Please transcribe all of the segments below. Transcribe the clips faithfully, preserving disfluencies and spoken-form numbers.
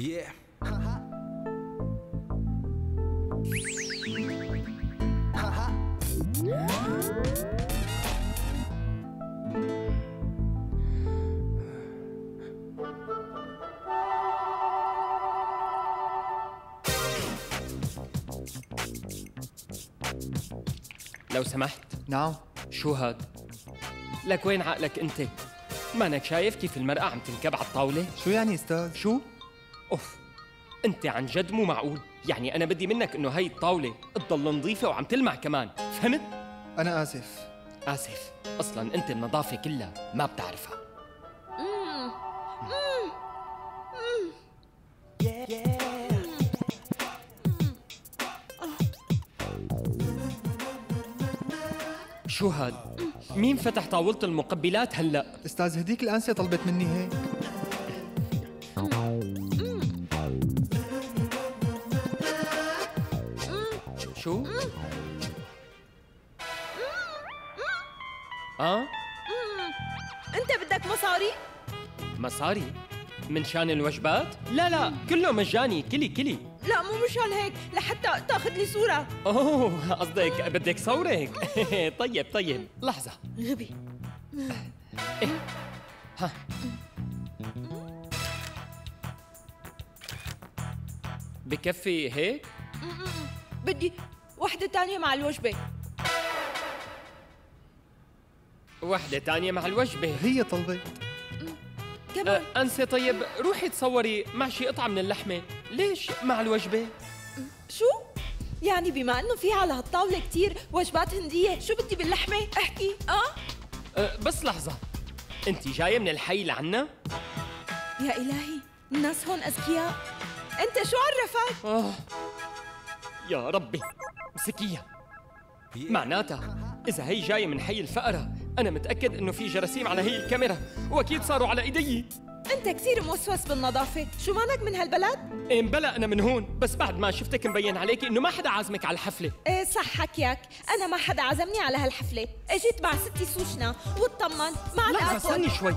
Yeah. لو سمحت. نعم. شو هاد؟ لك وين عقلك انت؟ مانك شايف كيف المرأة عم تنكب على الطاولة؟ شو يعني استاذ؟ شو؟ اوف، انت عن جد مو معقول. يعني انا بدي منك انه هاي الطاولة تضل نظيفة وعم تلمع كمان، فهمت؟ انا اسف. اسف؟ اصلا انت النظافة كلها ما بتعرفها. امم امم امم شو هاد؟ مين فتح طاولة المقبلات هلا؟ استاذ هديك الانسة طلبت مني هيك. شو؟ اه؟ انت بدك مصاري؟ مصاري؟ من شان الوجبات؟ لا لا، كله مجاني، كلي كلي. لا مو مشان هيك، لحتى تاخذ لي صورة. اوه قصدك بدك صورك. طيب طيب، لحظة. غبي. إيه. ها. بكفي هيك؟ بدي وحدة ثانية مع الوجبة. وحدة ثانية مع الوجبة؟ هي طلبت. كمان أه أنسة، طيب روحي تصوري مع شي قطعة من اللحمة، ليش مع الوجبة؟ شو؟ يعني بما إنه في على هالطاولة كثير وجبات هندية، شو بدي باللحمة؟ احكي. أه؟, أه بس لحظة، أنت جاية من الحي لعنا؟ يا إلهي، الناس هون أذكياء. أنت شو عرفك؟ آه يا ربي، مسكية. معناتها إذا هي جاية من حي الفقرة، أنا متأكد إنه في جراثيم على هي الكاميرا، وأكيد صاروا على إيدي. أنت كثير موسوس بالنظافة، شو مالك من هالبلد؟ إيه بلا أنا من هون، بس بعد ما شفتك مبين عليكي إنه ما حدا عازمك على الحفلة. إيه صح حكيك، أنا ما حدا عزمني على هالحفلة، إجيت مع ستي سوشنا واتطمن مع الأكل. لحظة استني شوي،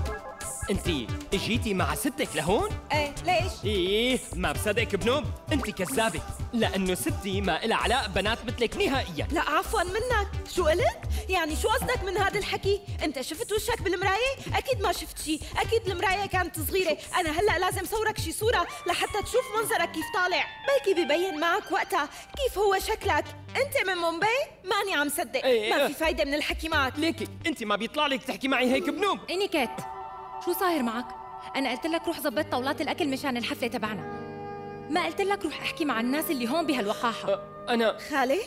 أنتِ إجيتي مع ستك لهون؟ إيه، ليش؟ إيه ما بصدقك بنوب، أنتِ كذابة، لأنه ستي ما إلها علاقة ببنات مثلك نهائياً. لا عفواً منك، شو قلت؟ يعني شو قصدك من هذا الحكي؟ أنت شفت وشك بالمراية؟ أكيد ما شفت شي، أكيد المراية كانت صغيرة، أنا هلأ لازم صورك شي صورة لحتى تشوف منظرك كيف طالع، بلكي ببين معك وقتها كيف هو شكلك. أنت من مومباي؟ ماني عم صدق، إيه ما في فايدة من الحكي معك. ليكي، أنتِ ما بيطلع لك تحكي معي هيك بنوب. إني كات، شو صاير معك؟ أنا قلت لك روح ظبط طاولات الأكل مشان الحفلة تبعنا. ما قلت لك روح احكي مع الناس اللي هون بهالوقاحة؟ أه أنا خالي؟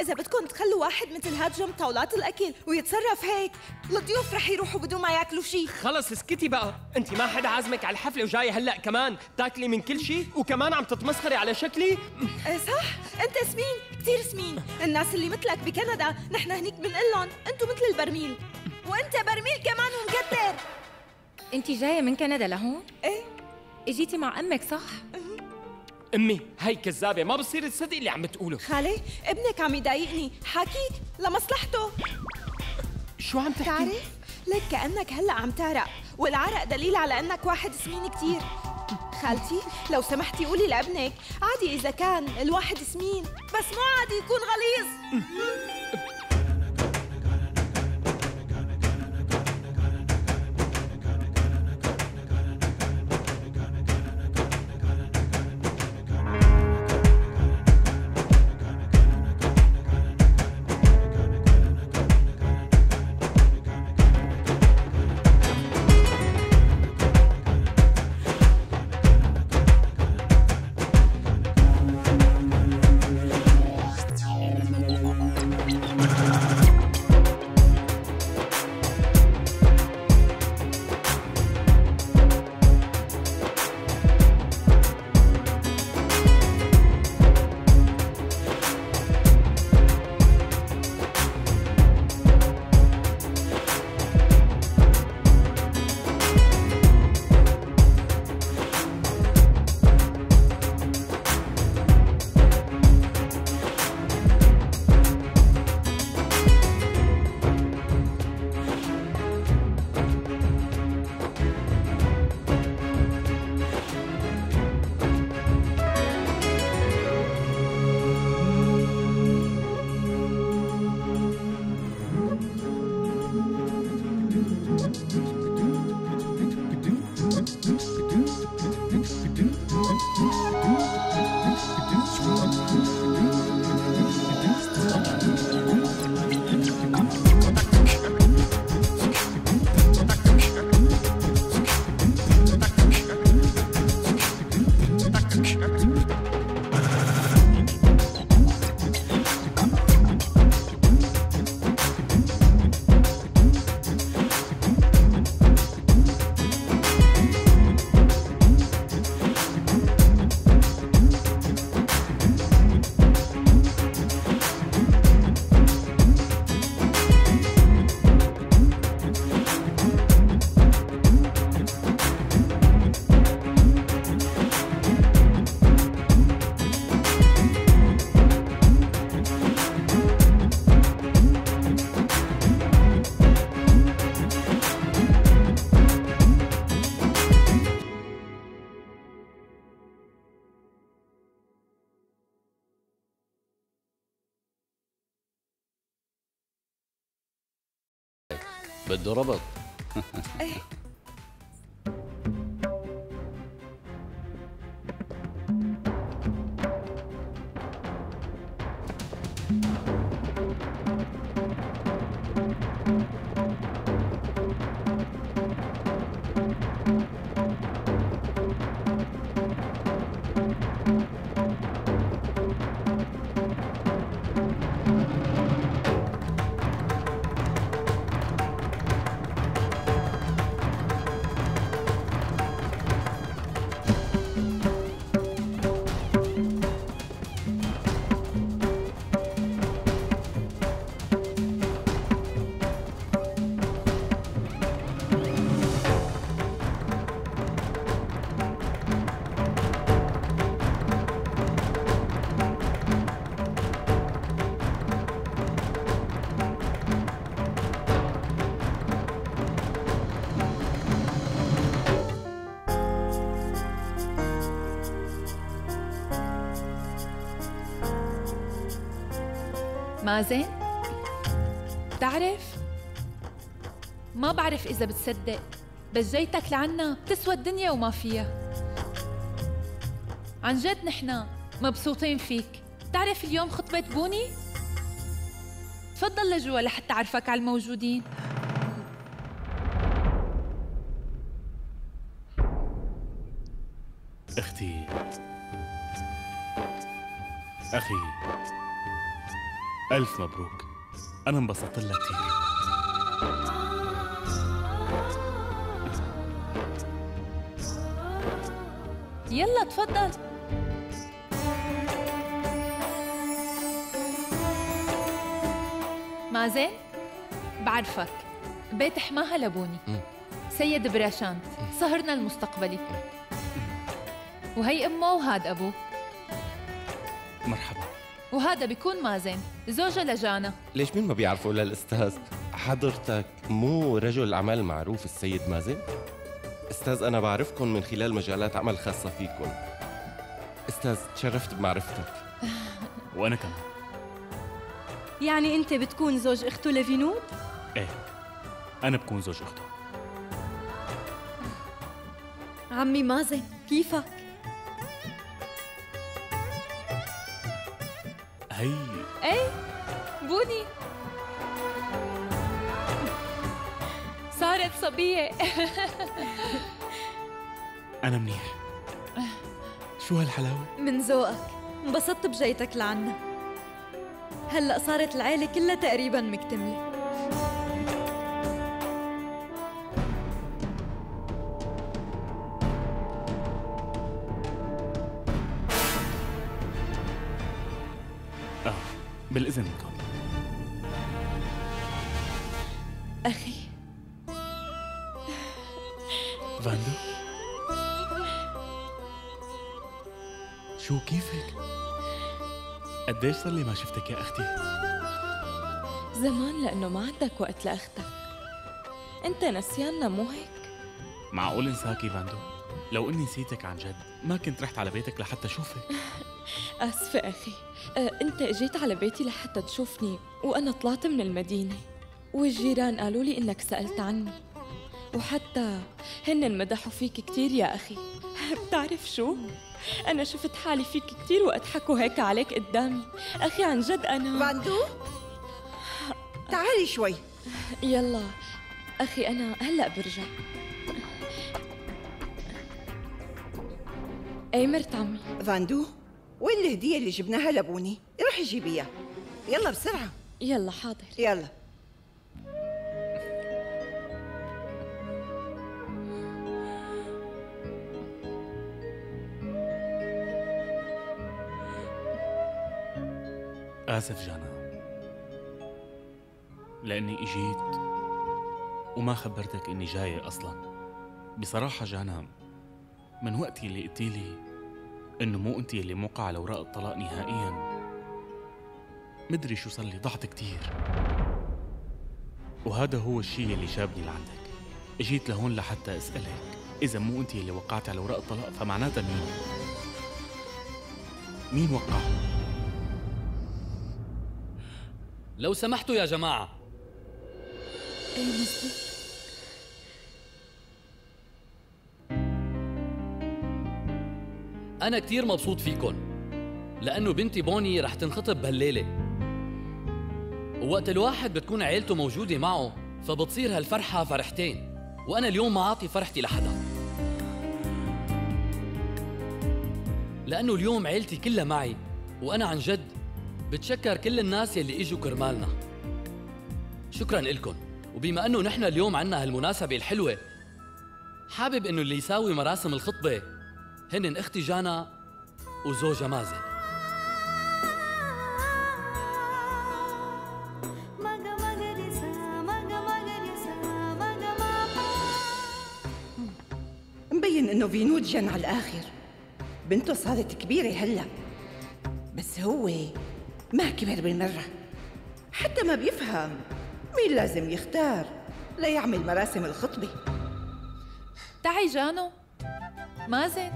إذا بدكم تخلوا واحد مثل هاد جنب طاولات الأكل ويتصرف هيك، الضيوف رح يروحوا بدون ما ياكلوا شيء. خلص اسكتي بقى، أنت ما حدا عازمك على الحفلة وجاية هلا كمان تاكلي من كل شيء وكمان عم تتمسخري على شكلي. إيه صح، أنت سمين، كثير سمين، الناس اللي مثلك بكندا نحن هنيك بنقلن أنتم مثل البرميل، وأنت برميل كمان ومكتر. أنت جاية من كندا لهون؟ إيه. إجيتي مع أمك صح؟ أمي هاي كذابة، ما بصير تصدق اللي عم بتقوله. خالي ابنك عم يضايقني، حاكي لمصلحته. شو عم تحكي؟ تعرف؟ لك كأنك هلا عم تعرق، والعرق دليل على أنك واحد سمين كثير. خالتي لو سمحتي قولي لابنك عادي إذا كان الواحد سمين، بس مو عادي يكون غليظ. بده ربط. مازن، بتعرف؟ ما بعرف إذا بتصدق، بس جيتك لعنا بتسوى الدنيا وما فيها. عن جد نحن مبسوطين فيك. بتعرف اليوم خطبة بوني؟ تفضل لجوا لحتى أعرفك على الموجودين. أختي، أخي، ألف مبروك. أنا انبسطت لك كثير. يلا تفضل. مازن، بعرفك بيت حماها لبوني سيد براشانت، صهرنا المستقبلي، وهي أمه وهاد أبوه. مرحبا. وهذا بيكون مازن، زوجة لجانا. ليش مين ما بيعرفه إلا الأستاذ؟ حضرتك مو رجل أعمال معروف السيد مازن؟ أستاذ أنا بعرفكم من خلال مجالات عمل خاصة فيكم. أستاذ تشرفت بمعرفتك. وأنا كمان. يعني أنت بتكون زوج أخته لفينود؟ إيه، أنا بكون زوج أخته. عمي مازن، كيفك؟ هي ايه بوني صارت صبية. أنا منيح. شو هالحلاوة؟ من ذوقك. انبسطت بجيتك لعنا. هلأ صارت العيلة كلها تقريباً مكتملة. بالإذن منكم. أخي فاندو، شو كيفك؟ قديش صار لي ما شفتك يا أختي؟ زمان، لأنه ما عندك وقت لأختك. أنت نسياننا مو هيك؟ معقول انساكي فاندو؟ لو إني نسيتك عن جد ما كنت رحت على بيتك لحتى أشوفك. آسفة أخي، أه أنت إجيت على بيتي لحتى تشوفني وأنا طلعت من المدينة، والجيران قالوا لي إنك سألت عني، وحتى هن مدحوا فيك كتير يا أخي. بتعرف شو؟ أنا شفت حالي فيك كتير وقت حكوا هيك عليك قدامي، أخي عن جد أنا فاندو؟ تعالي شوي. يلا أخي أنا هلأ برجع. أي مرت عمي فاندو؟ وين الهدية اللي جبناها لبوني؟ روحي جيبيها، يلا بسرعة. يلا حاضر. يلا. آسف جانا لأني إجيت وما خبرتك إني جاية أصلاً. بصراحة جانا، من وقتي اللي قلتيلي إنه مو أنتِ اللي موقعة على أوراق الطلاق نهائياً، مدري شو صار لي، ضعت كتير، وهذا هو الشيء اللي جابني لعندك. إجيت لهون لحتى أسألك، إذا مو أنتِ اللي وقعتي على أوراق الطلاق فمعناتها مين؟ مين وقع؟ لو سمحتوا يا جماعة. ايه قصدي؟ أنا كتير مبسوط فيكن، لأنه بنتي بوني رح تنخطب بهالليلة، ووقت الواحد بتكون عيلته موجودة معه فبتصير هالفرحة فرحتين، وأنا اليوم ما أعطي فرحتي لحدا، لأنه اليوم عيلتي كلها معي، وأنا عن جد بتشكر كل الناس يلي إجوا كرمالنا. شكراً إلكن، وبما أنه نحن اليوم عنا هالمناسبة الحلوة، حابب أنه اللي يساوي مراسم الخطبة هن أختي جانا وزوجها مازن. مبين أنه فينود جن على الآخر، بنته صارت كبيرة هلأ، بس هو ما كبر بالمرة، حتى ما بيفهم مين لازم يختار ليعمل مراسم الخطبة. تعي جانو، مازن،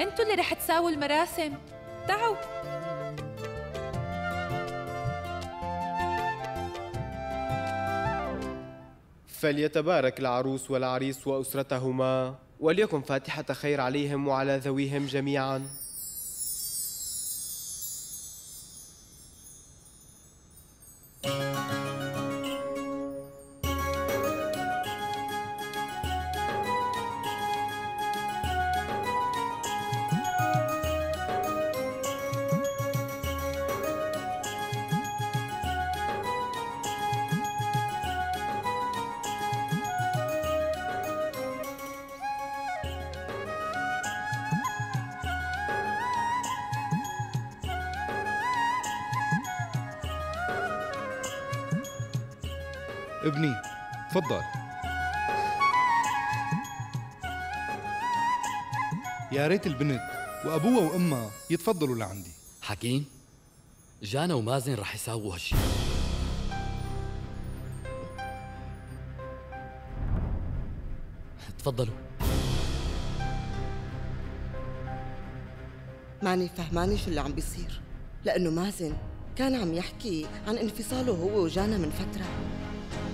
انتوا اللي رح تساووا المراسم، تعوا. فليتبارك العروس والعريس وأسرتهما، وليكن فاتحة خير عليهم وعلى ذويهم جميعاً. ابني تفضل. يا ريت البنت وابوها وامها يتفضلوا لعندي. حكيم، جانا ومازن رح يساووا هالشيء. تفضلوا. ماني فهماني شو اللي عم بيصير، لانه مازن كان عم يحكي عن انفصاله هو وجانا من فتره،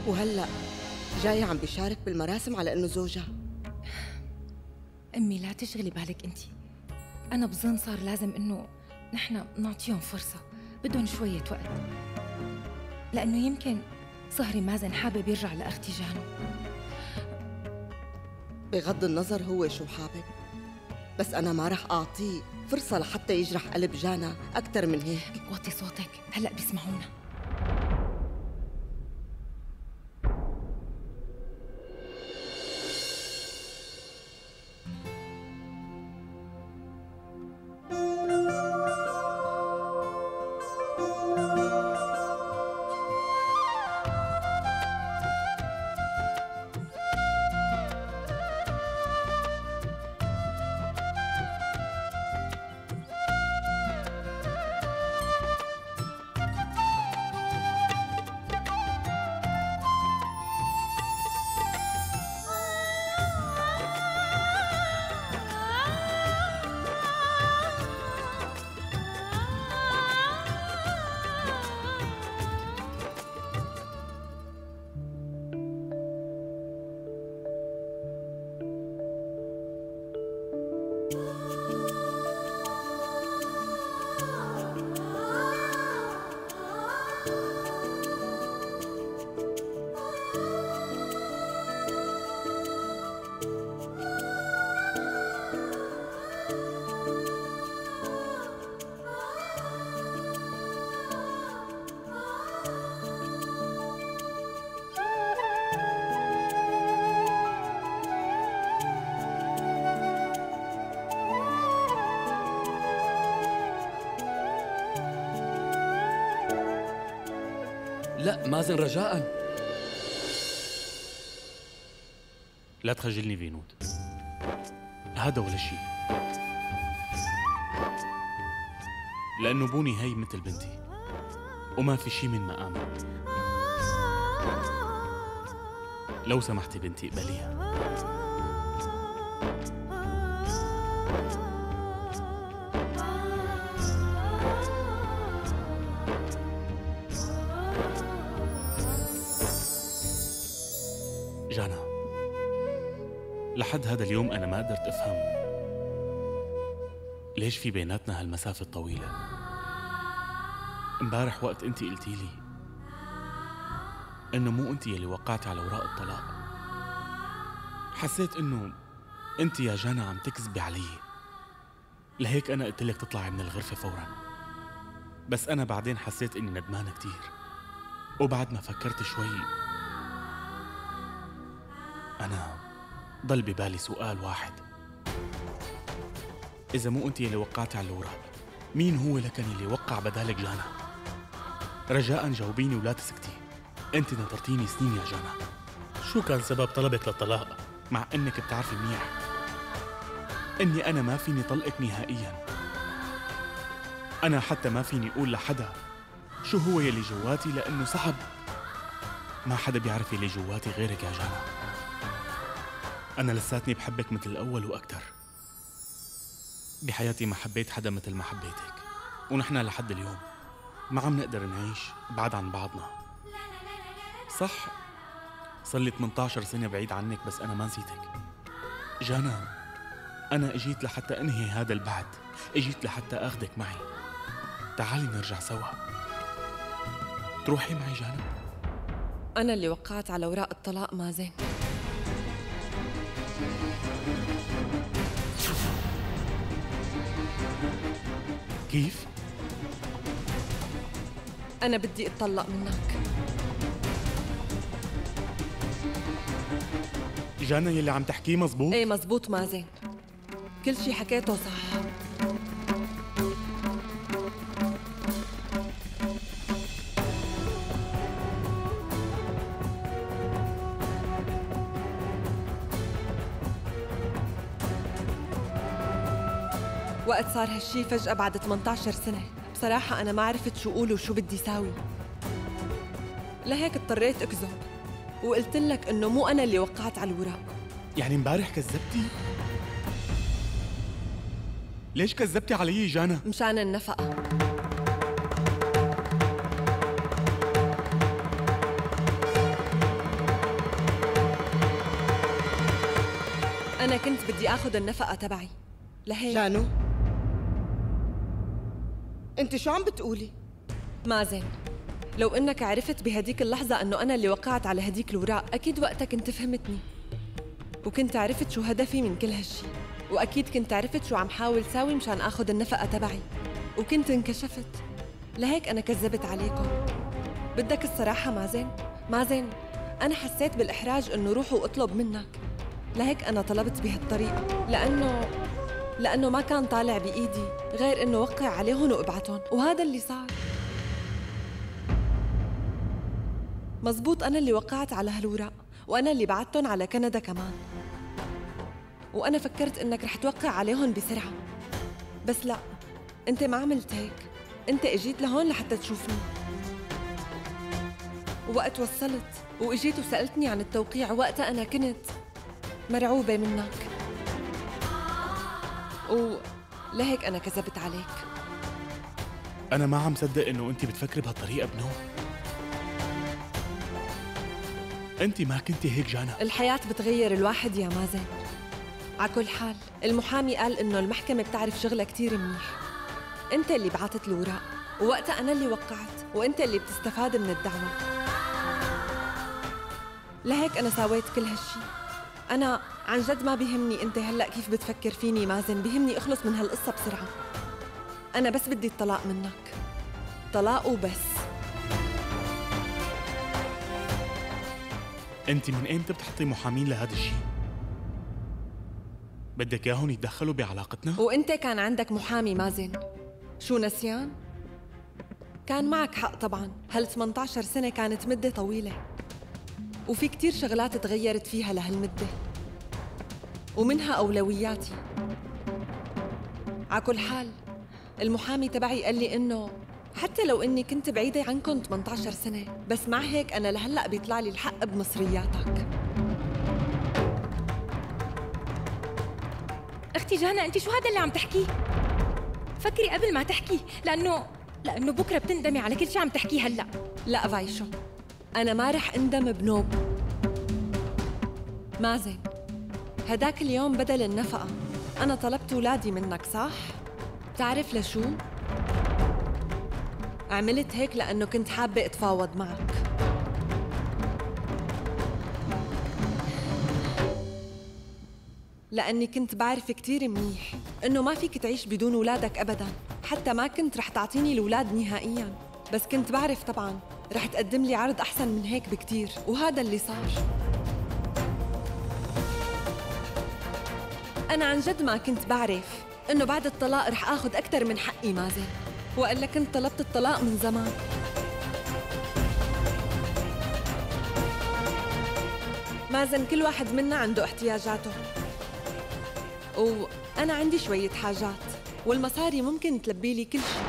وهلأ جاية عم بشارك بالمراسم على إنه زوجها. أمي لا تشغلي بالك أنتي، أنا بظن صار لازم إنه نحن نعطيهم فرصة، بدهم شوية وقت، لأنه يمكن صهري مازن حابب يرجع لأختي جانو. بغض النظر هو شو حابب، بس أنا ما رح أعطيه فرصة لحتى يجرح قلب جانا أكثر من هيك. وطي صوتك، هلأ بيسمعونا. لا مازن رجاءً، لا تخجلني فينود، هذا ولا شيء، لأنه بوني هي مثل بنتي وما في شيء من ما آمن. لو سمحتي بنتي اقبليها. جانا. لحد هذا اليوم أنا ما قدرت أفهم ليش في بيناتنا هالمسافة الطويلة. امبارح وقت أنت قلتي لي إنه مو أنت يلي وقعت على وراء الطلاق، حسيت إنه أنت يا جانا عم تكذبي علي، لهيك أنا قلت لك تطلعي من الغرفة فورا. بس أنا بعدين حسيت إني ندمانة كتير، وبعد ما فكرت شوي أنا ضل ببالي سؤال واحد: إذا مو أنت اللي وقعتي على الوراء، مين هو لكن اللي وقع بدالك جانا؟ رجاءً جاوبيني ولا تسكتي. أنت نطرتيني سنين يا جانا. شو كان سبب طلبك للطلاق؟ مع أنك بتعرفي منيح إني أنا ما فيني طلقك نهائياً. أنا حتى ما فيني أقول لحدا شو هو يلي جواتي، لأنه صعب ما حدا بيعرف يلي جواتي غيرك يا جانا. أنا لساتني بحبك مثل الأول وأكتر. بحياتي ما حبيت حدا مثل ما حبيتك، ونحن لحد اليوم ما عم نقدر نعيش بعد عن بعضنا. صح صار لي ثمانية عشر سنة بعيد عنك، بس أنا ما نسيتك جانا. أنا إجيت لحتى أنهي هذا البعد، إجيت لحتى آخذك معي. تعالي نرجع سوا. تروحي معي جانا؟ أنا اللي وقعت على أوراق الطلاق مازن. كيف؟ أنا بدي أتطلق منك جانا. يلي عم تحكيه مزبوط؟ إيه مزبوط مازن، كل شي حكيته صح. وقت صار هالشي فجأة بعد ثمانية عشر سنة، بصراحة أنا ما عرفت شو أقول وشو بدي ساوي، لهيك اضطريت أكذب وقلت لك إنه مو أنا اللي وقعت على الوراق. يعني مبارح كذبتي؟ ليش كذبتي علي جانا؟ مشان النفقة. أنا كنت بدي آخذ النفقة تبعي، لهيك. جانو أنت شو عم بتقولي؟ مازن لو إنك عرفت بهديك اللحظة إنه أنا اللي وقعت على هديك الوراق، أكيد وقتها كنت فهمتني، وكنت عرفت شو هدفي من كل هالشي، وأكيد كنت عرفت شو عم حاول ساوي مشان آخذ النفقة تبعي، وكنت انكشفت، لهيك أنا كذبت عليكم. بدك الصراحة مازن؟ مازن أنا حسيت بالإحراج إنه روح وأطلب منك، لهيك أنا طلبت بهالطريقة، لأنه لأنه ما كان طالع بإيدي غير إنه وقع عليهم وأبعتهم، وهذا اللي صار. مزبوط أنا اللي وقعت على هالوراق، وأنا اللي بعتهم على كندا كمان، وأنا فكرت إنك رح توقع عليهم بسرعة، بس لا، أنت ما عملت هيك. أنت إجيت لهون لحتى تشوفني، ووقت وصلت وإجيت وسألتني عن التوقيع، وقتها أنا كنت مرعوبة منك، ولهيك أنا كذبت عليك. أنا ما عم صدق إنه أنت بتفكري بهالطريقة بنوع. أنت ما كنتي هيك جانا. الحياة بتغير الواحد يا مازن. على كل حال المحامي قال إنه المحكمة بتعرف شغلة كتير منيح. أنت اللي بعتت الوراق، ووقتها أنا اللي وقعت، وأنت اللي بتستفاد من الدعوة، لهيك أنا سويت كل هالشي. أنا عن جد ما بيهمني أنت هلأ كيف بتفكر فيني مازن، بيهمني أخلص من هالقصة بسرعة. أنا بس بدي الطلاق منك، طلاق وبس. أنت من إمتى بتحطي محامين لهذا الشيء؟ بدك اياهم يتدخلوا بعلاقتنا؟ وانت كان عندك محامي مازن، شو نسيان؟ كان معك حق طبعا، هال ثمانية عشر سنة كانت مدة طويلة، وفي كتير شغلات تغيرت فيها لهالمدة، ومنها أولوياتي. على كل حال المحامي تبعي قال لي إنه حتى لو إني كنت بعيدة عنكم ثمانية عشر سنة، بس مع هيك أنا لهلأ بيطلع لي الحق بمصرياتك. أختي جانا أنت شو هذا اللي عم تحكيه؟ فكري قبل ما تحكيه، لأنه لأنه بكرة بتندمي على كل شيء عم تحكيه هلأ. لا فايشو، أنا ما رح أندم بنوب. مازن، هداك اليوم بدل النفقة أنا طلبت ولادي منك، صح؟ بتعرف لشو؟ عملت هيك لأنه كنت حابة أتفاوض معك. لأني كنت بعرف كتير منيح إنه ما فيك تعيش بدون ولادك أبداً، حتى ما كنت رح تعطيني الولاد نهائياً، بس كنت بعرف طبعاً رح تقدم لي عرض أحسن من هيك بكتير، وهذا اللي صار. أنا عن جد ما كنت بعرف إنه بعد الطلاق رح آخذ أكتر من حقي مازن، وإلا كنت طلبت الطلاق من زمان. مازن كل واحد منا عنده احتياجاته، وأنا عندي شوية حاجات، والمصاري ممكن تلبي لي كل شيء.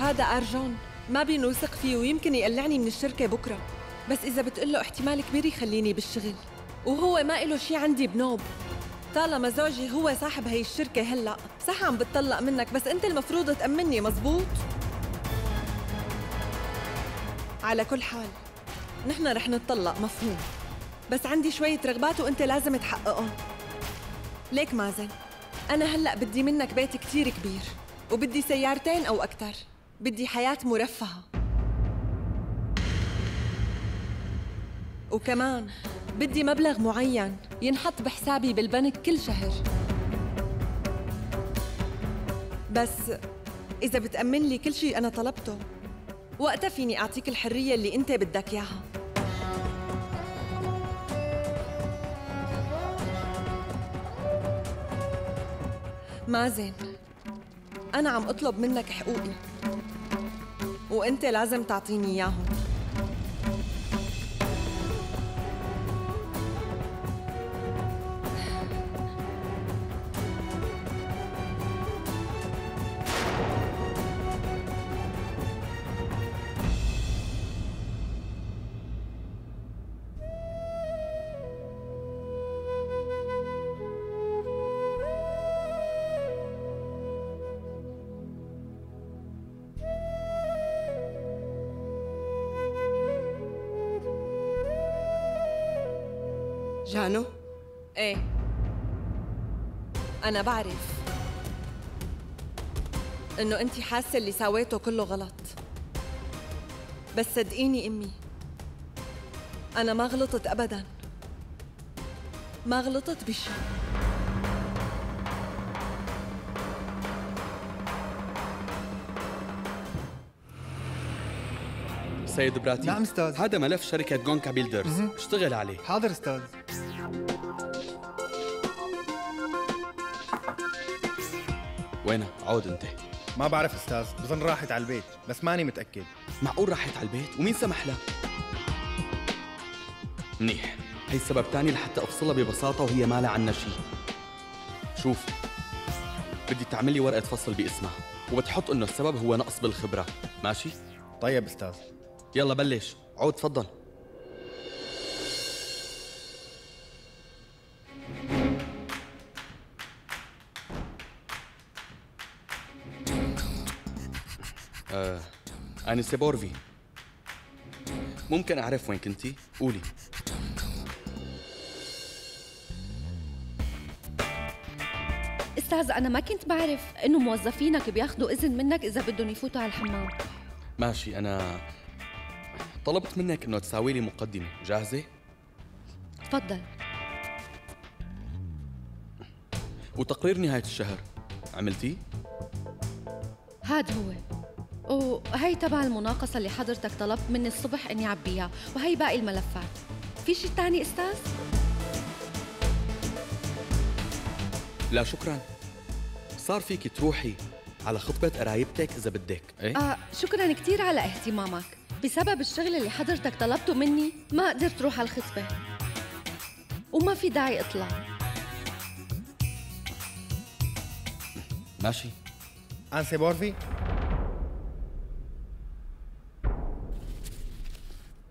هذا أرجون ما بينوثق فيه ويمكن يقلعني من الشركة بكرة، بس إذا بتقله احتمال كبير يخليني بالشغل، وهو ما إله شي عندي بنوب. طالما زوجي هو صاحب هي الشركة هلأ، صح عم بتطلق منك بس أنت المفروض تأمني، مزبوط؟ على كل حال نحن رح نتطلق، مفهوم، بس عندي شوية رغبات وأنت لازم تحققهم. ليك مازن، أنا هلأ بدي منك بيت كتير كبير، وبدي سيارتين أو أكتر، بدي حياة مرفهة، وكمان بدي مبلغ معين ينحط بحسابي بالبنك كل شهر. بس إذا بتأمن لي كل شيء أنا طلبته، وقتها فيني أعطيك الحرية اللي أنت بدك إياها. مازن، أنا عم أطلب منك حقوقي وأنت لازم تعطيني إياهم. جانو؟ ايه أنا بعرف إنه أنتِ حاسة اللي سويته كله غلط، بس صدقيني أمي أنا ما غلطت أبداً، ما غلطت بشي. سيد براتي. نعم أستاذ. هذا ملف شركة جونكا بيلدرز، اشتغل عليه. حاضر أستاذ. وينها؟ عود أنت. ما بعرف أستاذ، بظن راحت على البيت، بس ماني متأكد. معقول راحت على البيت؟ ومين سمح لها؟ منيح، هي سبب ثاني لحتى أفصلها ببساطة وهي ما لها عنا شيء. شوف، بدي تعملي ورقة فصل باسمها، وبتحط إنه السبب هو نقص بالخبرة، ماشي؟ طيب أستاذ. يلا بلش، عود تفضل. آه، أنسة بورفي، ممكن أعرف وين كنتي؟ قولي. أستاذ، أنا ما كنت بعرف إنه موظفينك بياخدوا إذن منك إذا بدهم يفوتوا على الحمام. ماشي، أنا طلبت منك إنه تساوي لي مقدمة، جاهزة؟ تفضل. وتقرير نهاية الشهر، عملتيه؟ هاد هو، وهي تبع المناقصة اللي حضرتك طلبت مني الصبح إني أعبيها، وهي باقي الملفات. في شي تاني أستاذ؟ لا شكراً، صار فيكي تروحي على خطبة قرايبتك إذا بدك، إيه؟ آه شكراً كتير على اهتمامك، بسبب الشغل اللي حضرتك طلبته مني ما قدرت روح على الخطبة، وما في داعي أطلع. ماشي. أنسة بورفي؟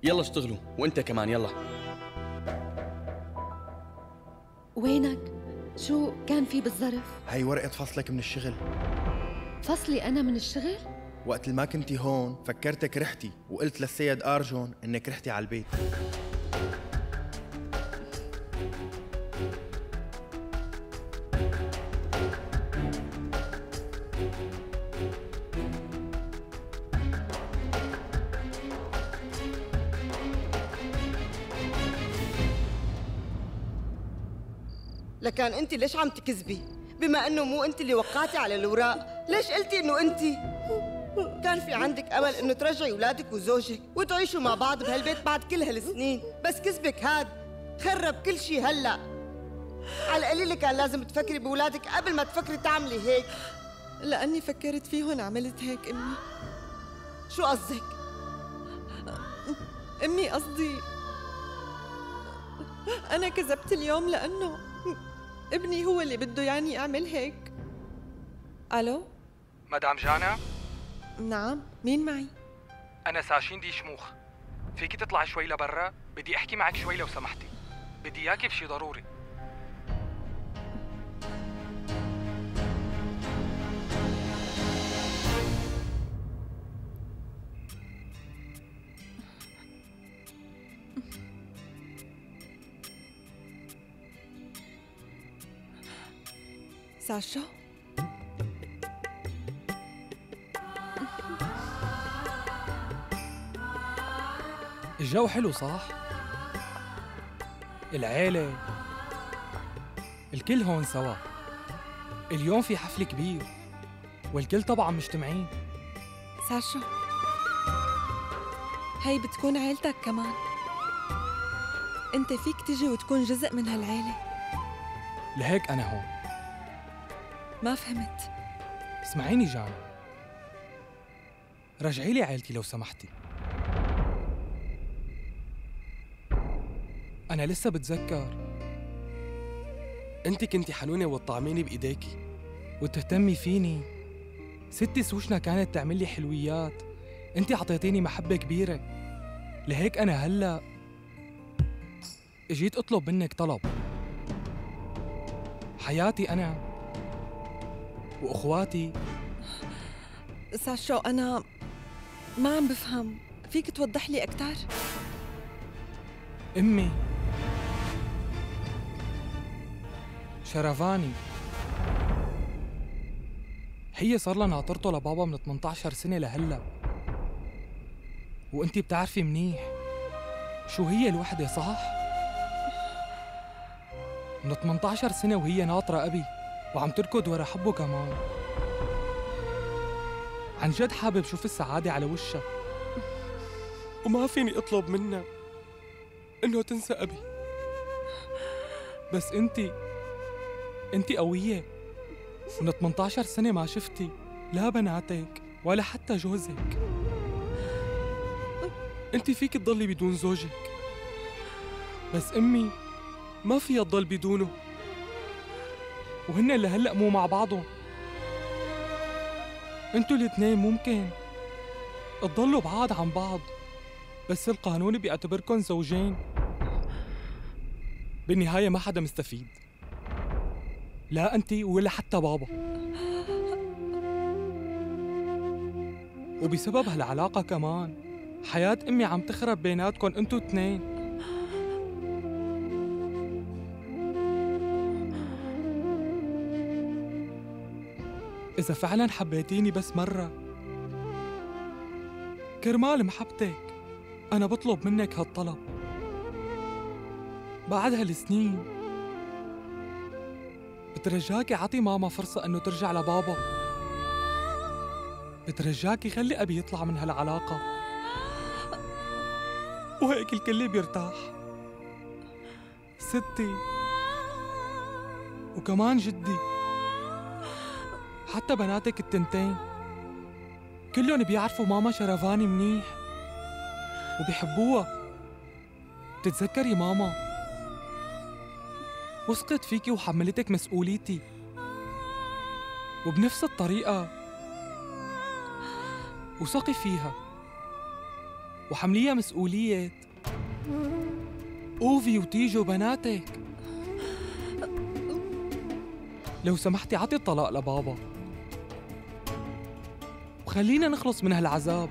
يلا اشتغلوا، وانت كمان يلا. وينك؟ شو كان في بالظرف؟ هي ورقة فصلك من الشغل. فصلي أنا من الشغل؟ وقت ما كنتي هون فكرتك رحتي وقلت للسيد أرجون إنك رحتي على البيت. لكان انت ليش عم تكذبي؟ بما انه مو انت اللي وقعتي على الوراق، ليش قلتي انه انت؟ كان في عندك امل انه ترجعي اولادك وزوجك وتعيشوا مع بعض بهالبيت بعد كل هالسنين، بس كذبك هاد خرب كل شيء. هلا على القليل كان لازم تفكري باولادك قبل ما تفكري تعملي هيك. لاني فكرت فيهم عملت هيك امي. شو قصدك؟ امي قصدي انا كذبت اليوم لانه ابني هو اللي بده يعني أعمل هيك. ألو؟ مدام جانا؟ نعم، مين معي؟ أنا ساشين دي شموخ، فيكي تطلعي شوي لبرا؟ بدي أحكي معك شوي لو سمحتي، بدي إياكي بشي ضروري. ساشا الجو حلو صح؟ العيلة الكل هون سوا، اليوم في حفل كبير والكل طبعا مجتمعين. ساشا هي بتكون عيلتك كمان، انت فيك تجي وتكون جزء من هالعيلة، لهيك أنا هون. ما فهمت. اسمعيني جانا، رجعي لي عائلتي لو سمحتي. أنا لسه بتذكر أنت كنتي حنونة وتطعميني بإيديكي وتهتمي فيني. ستي سوشنا كانت تعمل لي حلويات، أنت عطيتيني محبة كبيرة، لهيك أنا هلا إجيت أطلب منك طلب. حياتي أنا واخواتي. ساشا انا ما عم بفهم، فيك توضح لي اكثر؟ امي شرفاني هي صار لها ناطرته لبابا من ثمانية عشر سنه لهلا، وانتي بتعرفي منيح شو هي الوحده صح؟ من ثمانية عشر سنه وهي ناطره ابي وعم تركض ورا حبه كمان. عن جد حابب شوف السعادة على وشها، وما فيني اطلب منها انه تنسى ابي. بس انتي انتي قوية، من ثمانية عشر سنة ما شفتي لا بناتك ولا حتى جوزك، انتي فيك تضلي بدون زوجك، بس امي ما فيها تضل بدونه، وهن اللي هلأ مو مع بعضهم. انتوا الاثنين ممكن تضلوا بعاد عن بعض، بس القانون بيعتبركن زوجين. بالنهاية ما حدا مستفيد، لا انتي ولا حتى بابا، وبسبب هالعلاقة كمان حياة امي عم تخرب بيناتكن انتوا الاثنين. إذا فعلاً حبيتيني بس مرة كرمال محبتك، أنا بطلب منك هالطلب. بعد هالسنين بترجاكي عطي ماما فرصة إنه ترجع لبابا، بترجاكي خلي أبي يطلع من هالعلاقة، وهيك الكل بيرتاح، ستي وكمان جدي حتى بناتك التنتين كلهم بيعرفوا ماما شرفاني منيح وبيحبوها. بتتذكري ماما وثقت فيكي وحملتك مسؤوليتي، وبنفس الطريقة وثقي فيها وحمليها مسؤولية أوفي وتيجو بناتك. لو سمحتي عطي الطلاق لبابا وخلينا نخلص من هالعذاب.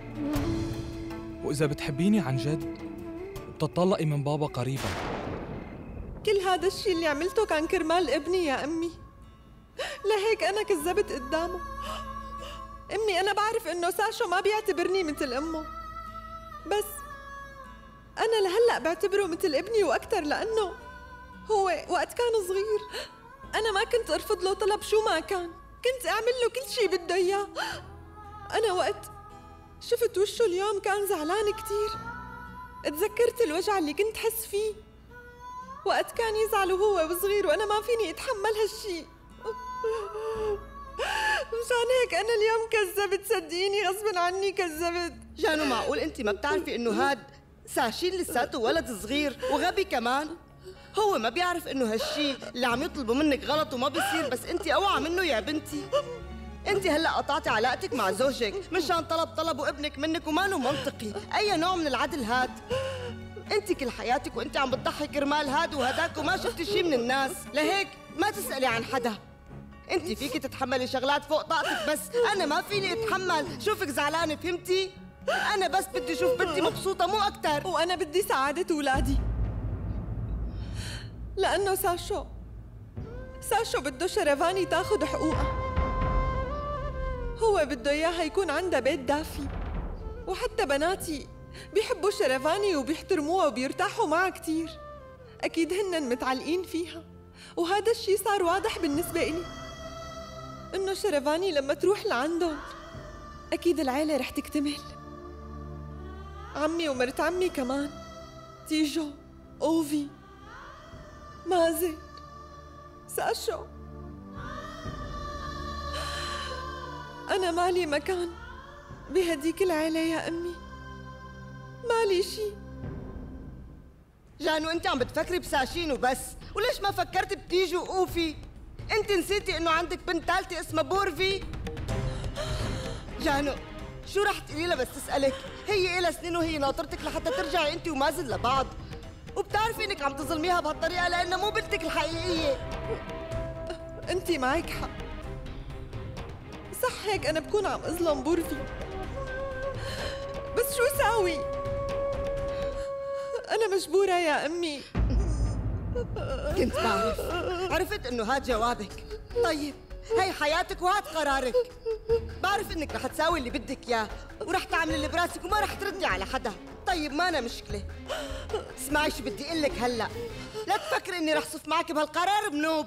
وإذا بتحبيني عن جد بتطلقي من بابا قريبا. كل هذا الشيء اللي عملته كان كرمال ابني يا أمي، لهيك أنا كذبت قدامه. أمي أنا بعرف إنه ساشو ما بيعتبرني مثل أمه، بس أنا لهلأ بعتبره مثل ابني وأكتر، لأنه هو وقت كان صغير أنا ما كنت أرفض له طلب شو ما كان، كنت أعمل له كل شي بده إياه. أنا وقت شفت وشه اليوم كان زعلان كتير، تذكرت الوجع اللي كنت حس فيه وقت كان يزعل وهو وصغير، وأنا ما فيني أتحمل هالشي. مشان هيك أنا اليوم كذبت، صدقيني غصباً عني كذبت. جانو معقول أنت ما بتعرفي إنه هاد ساشين لساته ولد صغير وغبي كمان؟ هو ما بيعرف إنه هالشي اللي عم يطلبه منك غلط وما بيصير، بس أنت أوعى منه يا بنتي. أنت هلا قطعتي علاقتك مع زوجك مشان طلب طلبه ابنك منك ومانه منطقي، أي نوع من العدل هاد؟ أنت كل حياتك وأنت عم بتضحي كرمال هاد وهداك وما شفتي شي من الناس، لهيك ما تسألي عن حدا. أنت فيكي تتحملي شغلات فوق طاقتك، بس أنا ما فيني أتحمل شوفك زعلانة، فهمتي؟ أنا بس بدي أشوف بنتي مبسوطة مو أكتر، وأنا بدي سعادة أولادي. لأنه ساشو ساشو بده شرفاني تاخذ حقوقها، هو بده إياها يكون عندها بيت دافي، وحتى بناتي بيحبوا شرفاني وبيحترموها وبيرتاحوا معها كتير، أكيد هنن متعلقين فيها، وهذا الشي صار واضح بالنسبة إلي، إنه شرفاني لما تروح لعندهم أكيد العيلة رح تكتمل، عمي ومرت عمي كمان، تيجو، أوفي، مازن، ساشو. أنا مالي مكان بهديك العيلة يا أمي، مالي شي. جانو أنت عم بتفكري بساشين وبس، وليش ما فكرت بتيجي وقوفي؟ أنت نسيتي إنه عندك بنت ثالثة اسمها بورفي؟ جانو شو رح تقولي لها بس تسألك؟ هي إلها سنين وهي ناطرتك لحتى ترجعي أنت ومازن لبعض، وبتعرفي إنك عم تظلميها بهالطريقة لأنها مو بنتك الحقيقية. أنت معك حق، صح هيك أنا بكون عم أظلم بورفي، بس شو ساوي؟ أنا مجبورة يا أمي. كنت بعرف، عرفت إنه هاد جوابك. طيب هي حياتك وهاد قرارك، بعرف إنك رح تساوي اللي بدك إياه ورح تعملي اللي براسك وما رح تردي على حدا، طيب ما أنا مشكلة. اسمعي شو بدي أقول لك هلا، لا تفكري إني رح صف معك بهالقرار بنوب.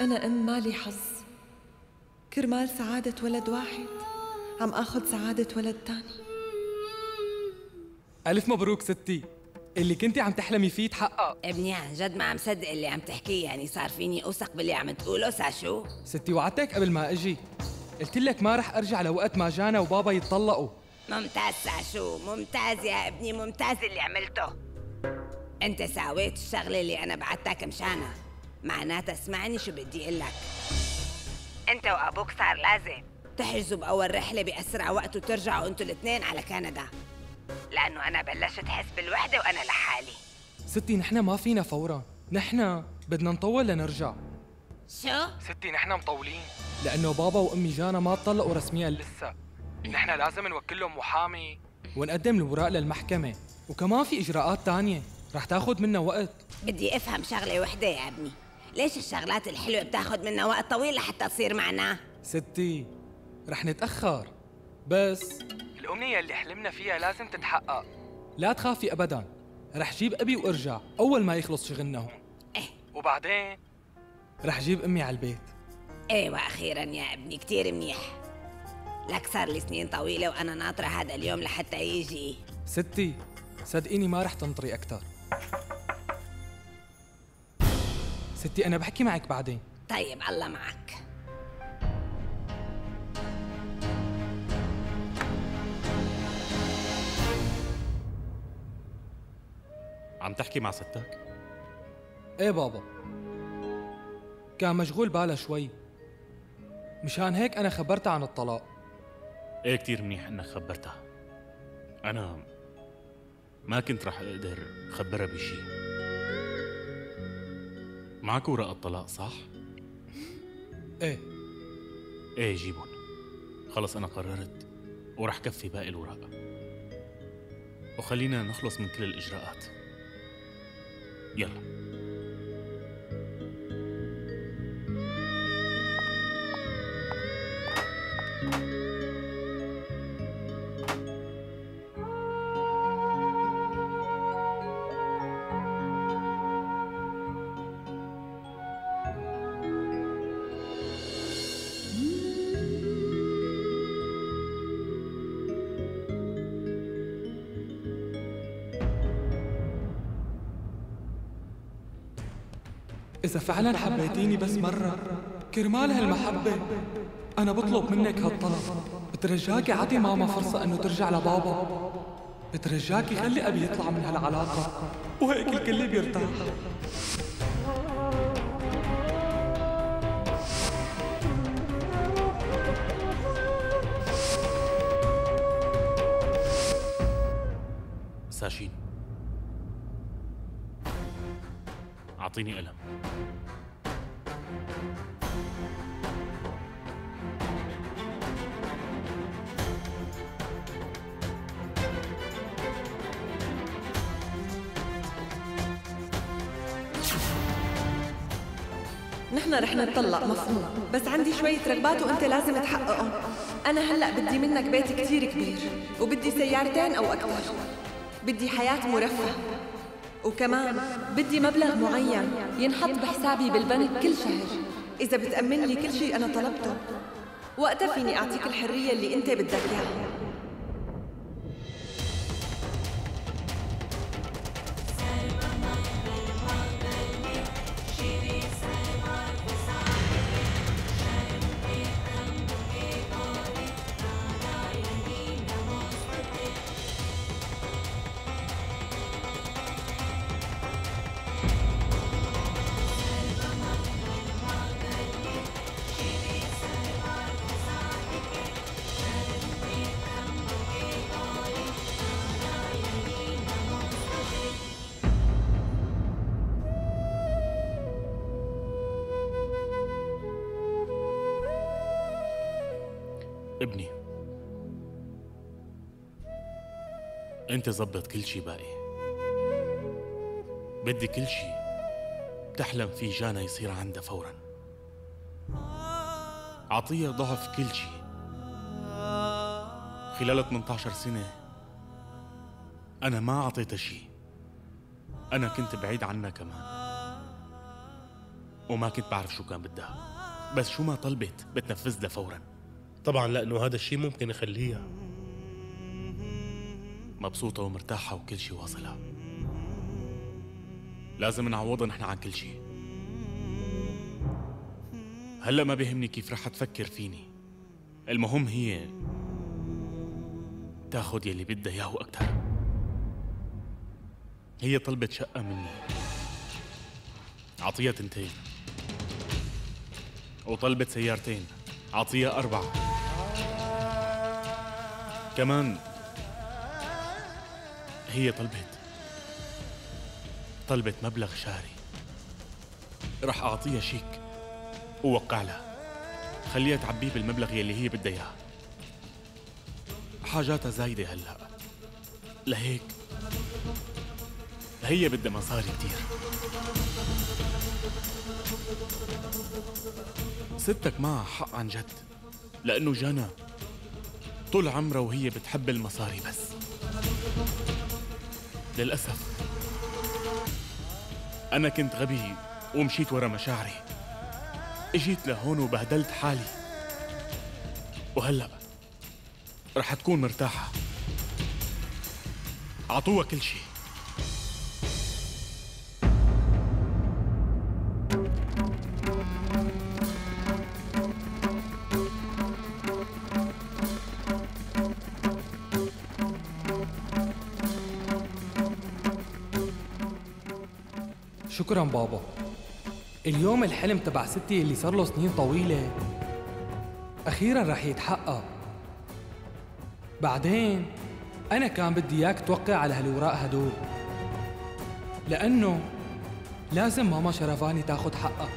أنا أم مالي حظ، كرمال سعادة ولد واحد عم آخذ سعادة ولد تاني. ألف مبروك ستي، اللي كنتي عم تحلمي فيه تحقق. ابني عن جد ما عم صدق اللي عم تحكيه، يعني صار فيني أوثق باللي عم تقوله ساشو؟ ستي وعدتك قبل ما أجي، قلت لك ما رح أرجع لوقت ما جانا وبابا يتطلقوا. ممتاز ساشو، ممتاز يا ابني، ممتاز اللي عملته. أنت ساويت الشغلة اللي أنا بعتك مشانها، معناتها اسمعني شو بدي اقول لك. انت وابوك صار لازم تحجزوا باول رحله باسرع وقت وترجعوا انتوا الاثنين على كندا، لانه انا بلشت احس بالوحده وانا لحالي. ستي نحن ما فينا فورا، نحن بدنا نطول لنرجع. شو؟ ستي نحن مطولين لانه بابا وامي جانا ما اتطلقوا رسميا لسه، نحن لازم نوكل لهم محامي ونقدم الاوراق للمحكمه، وكمان في اجراءات ثانيه رح تاخذ منا وقت. بدي افهم شغله وحده يا ابني، ليش الشغلات الحلوة بتاخد منا وقت طويل لحتى تصير معنا؟ ستي رح نتأخر، بس الأمنية اللي حلمنا فيها لازم تتحقق. لا تخافي أبداً، رح جيب أبي وأرجع أول ما يخلص شغلنا هون. إيه وبعدين رح جيب أمي على البيت. إيه وأخيراً يا ابني كتير منيح، لك صار لي سنين طويلة وأنا ناطرة هذا اليوم لحتى يجي. ستي صدقيني ما رح تنطري أكتر. ستي أنا بحكي معك بعدين. طيب الله معك. عم تحكي مع ستك؟ إيه بابا كان مشغول باله شوي، مشان هيك أنا خبرتها عن الطلاق. إيه كتير منيح إنك خبرتها، أنا ما كنت رح أقدر خبرها بشي. معك ورقة الطلاق صح؟ ايه ايه جيبون. خلاص انا قررت وراح كفي باقي الورق، وخلينا نخلص من كل الاجراءات. يلا. إذا فعلاً حبيتيني بس مرة كرمال هالمحبة أنا بطلب منك هالطلب، بترجاكي عطي ماما فرصة إنه ترجع لبابا، بترجاكي خلي أبي يطلع من هالعلاقة وهيك الكل بيرتاح. ساشين أعطيني قلم. نحن رح نتطلق مفهوم، بس عندي شوية رغبات وأنت لازم تحققهم. أنا هلأ بدي منك بيت كتير كبير، وبدي سيارتين أو أكثر، بدي حياة مرفهة، وكمان بدي مبلغ معين ينحط بحسابي بالبنك كل شهر. إذا بتأمن لي كل شيء أنا طلبته، وقتها فيني أعطيك الحرية اللي أنت بدك إياها. ابني انت زبط كل شي باقي. بدي كل شي بتحلم فيه جانا يصير عندها فورا. عطيها ضعف كل شي. خلال ثمانية عشر سنة انا ما اعطيتها شي، انا كنت بعيد عنها كمان، وما كنت بعرف شو كان بدها، بس شو ما طلبت بتنفذ لها فورا. طبعاً لأنه هذا الشيء ممكن يخليها مبسوطة ومرتاحة وكل شيء واصلها. لازم نعوضها نحن عن كل شيء. هلأ ما بيهمني كيف رح تفكر فيني، المهم هي تاخد يلي بدها إياه وأكتر. هي طلبت شقة مني، عطيها تنتين، وطلبت سيارتين، عطيها أربعة. كمان هي طلبت طلبت مبلغ شهري، رح أعطيها شيك ووقع لها، خليها تعبيه بالمبلغ يلي هي بدها إياه. حاجاتها زايدة هلأ، لهيك هي بدها مصاري كتير. ستك معها حق عن جد، لأنه جانا طول عمرها وهي بتحب المصاري، بس للأسف أنا كنت غبي ومشيت ورا مشاعري، إجيت لهون وبهدلت حالي، وهلأ رح تكون مرتاحة. عطوها كل شيء. شكراً بابا. اليوم الحلم تبع ستي اللي صار له سنين طويلة أخيراً رح يتحقق. بعدين أنا كان بدي إياك توقع على هالوراق هدول، لأنه لازم ماما شرفاني تاخد حقها.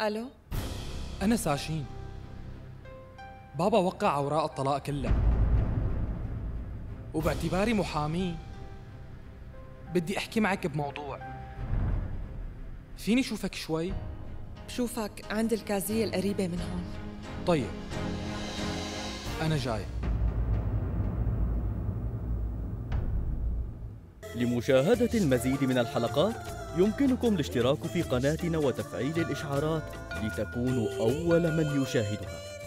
الو، انا ساشين. بابا وقع اوراق الطلاق كلها، وباعتباري محامي بدي احكي معك بموضوع. فيني شوفك شوي؟ بشوفك عند الكازية القريبة من هون. طيب انا جاي. لمشاهدة المزيد من الحلقات يمكنكم الاشتراك في قناتنا وتفعيل الإشعارات لتكونوا أول من يشاهدها.